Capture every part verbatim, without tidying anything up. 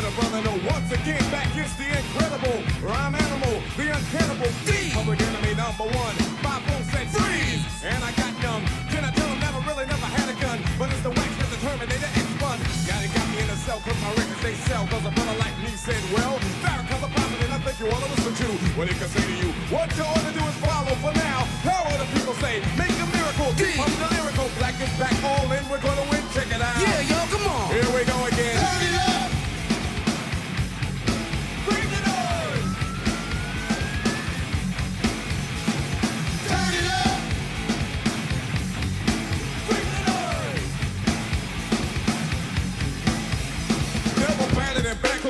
Another brother, no, once again, back is the incredible rhyme animal, the uncannibal D. Public Enemy number one, five boom said freeze, and I got numb. Can I tell him never really never had a gun, but it's the wax that the Terminator X one. Got it, got me in a cell, cause my records they sell, cause a brother like me said, well, Farrakhan's a prophet, and I think you all to listen to what he can say to you. What you ought to do is follow for now. How are the people say, make a miracle, D. I'm the lyrical, black is back, all in, we're gonna win, check it out. Yeah, yo, come on. Here we go again. Turn it up.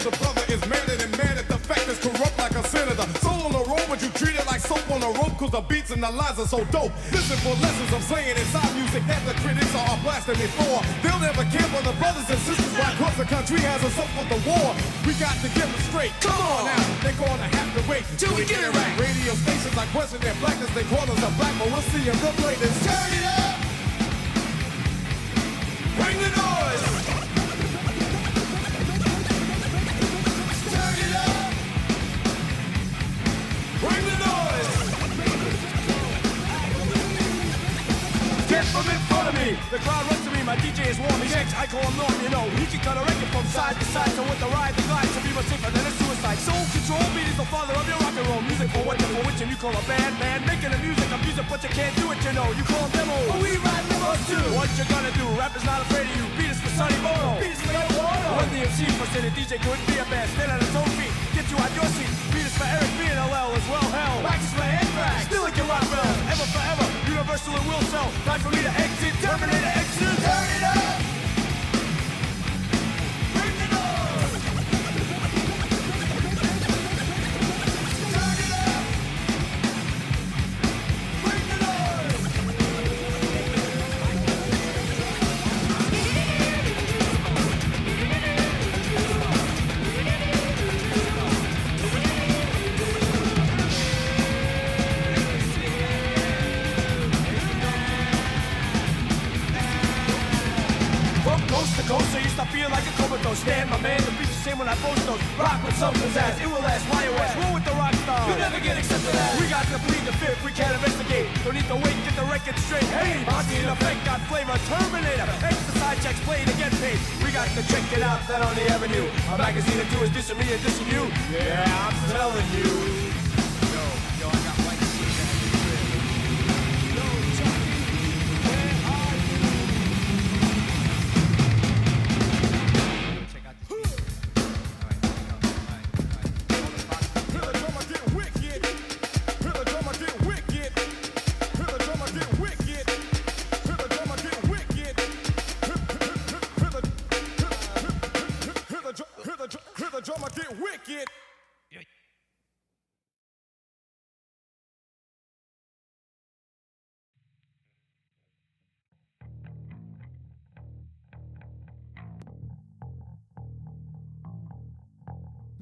The brother is madder than mad at the fact it's corrupt like a senator. Soul on the road, but you treat it like soap on a rope, cause the beats and the lines are so dope. Listen for lessons I'm saying inside music that the critics are blasting me for. They'll never care for the brothers and sisters right across the country has us up for the war. We got to get them straight. Come on now, they're gonna have to wait till we get it right. Radio stations like question their blackness, they call us a black, but we'll see them the latest. Turn it up! Bring the noise! From in front of me, the crowd runs to me. My D J is warm. He's ex, I call him Norm. You know he can cut a record from side to side. So with the ride, the glide, some people safer than a suicide. Soul control beat is the father of your rock and roll music. For what you for which and you call a band, man. Making the music, I'm using, but you can't do it. You know you call demo. But we ride demos too. What you gonna do? Rap is not afraid of you. Beat is for Sunny Bono. Beat is for Yoko Ono. Run D M C for Sunny. D J couldn't be a band. Stand on his own feet. Get you out your seat. Beat is for Eric B and L L as well. Hell, wax is for head bags. Still it can rock well. Ever forever. Universal and will sell. Time for me to exit. Terminator X. Turn it up. Bring the noise. Turn it up. Bring the noise. Ghost, I used to feel like a comatose. Stand, my man, the beats the same when I post those. Rock with something's ass, it will last, why you ass? Roll with the rock stars, you'll never get accepted as. We got to plead the fifth, we can't investigate. Don't need to wait, get the record straight. Hey, Monty in effect, got flavor, Terminator. Exercise checks, play to get paid. We got to check it out, that on the avenue. A magazine or two is dissing me and dissing you. Yeah, I'm telling you.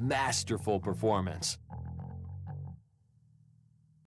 Masterful performance.